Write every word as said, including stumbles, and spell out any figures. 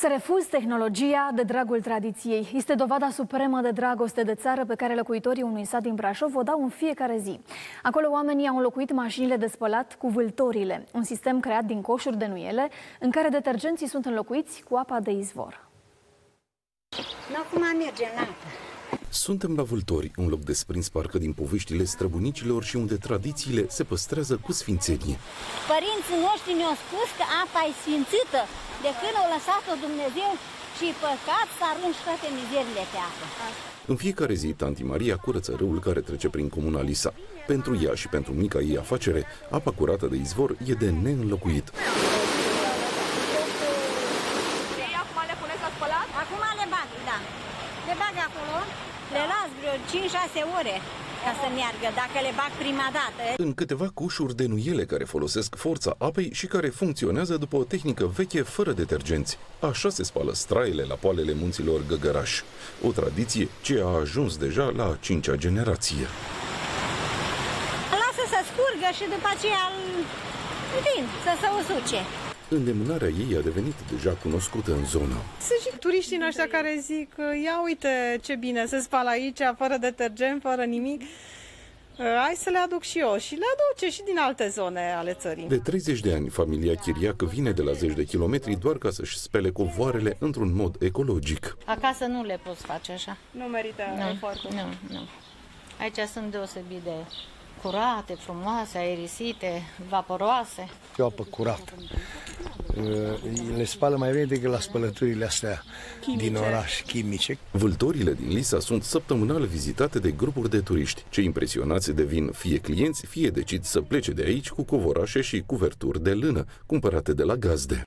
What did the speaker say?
Să refuzi tehnologia de dragul tradiției este dovada supremă de dragoste de țară pe care locuitorii unui sat din Brașov o dau în fiecare zi. Acolo oamenii au înlocuit mașinile de spălat cu vâltorile, un sistem creat din coșuri de nuiele în care detergenții sunt înlocuiți cu apa de izvor. Acum merge în apă. Suntem la Vâltori, un loc desprins parcă din poveștile străbunicilor și unde tradițiile se păstrează cu sfințenie. Părinții noștri ne-au spus că apa e sfințită de când au lăsat-o Dumnezeu și e păcat să arunci toate mizerile pe apă. În fiecare zi, Tantii Maria curăță râul care trece prin Comuna Lisa. Pentru ea și pentru mica ei afacere, apa curată de izvor e de neînlocuit. Acum le puneți la spălat? Acum le bag, da. Le bag acolo. Le las vreo cinci șase ore ca să meargă, dacă le bag prima dată. În câteva cușuri de nuiele care folosesc forța apei și care funcționează după o tehnică veche fără detergenți. Așa se spală straiele la poalele munților Găgăraș. O tradiție ce a ajuns deja la a cincea generație. Lasă să scurgă și după aceea vin să se usuce. Îndemânarea ei a devenit deja cunoscută în zonă. Sunt și turiștii noștri care zic, ia uite ce bine, se spală aici, fără detergent, fără nimic. Hai să le aduc și eu și le aduce și din alte zone ale țării. De treizeci de ani, familia Chiriac vine de la zeci de kilometri doar ca să-și spele covoarele într-un mod ecologic. Acasă nu le poți face așa. Nu merită efortul. Nu, nu. Aici sunt deosebit de curate, frumoase, aerisite, vaporoase. E o apă curată. Le spală mai bine decât la spălăturile astea chimice din oraș, chimice. Vâltorile din Lisa sunt săptămânal vizitate de grupuri de turiști. Cei impresionați devin fie clienți, fie decid să plece de aici cu covorașe și cuverturi de lână cumpărate de la gazde.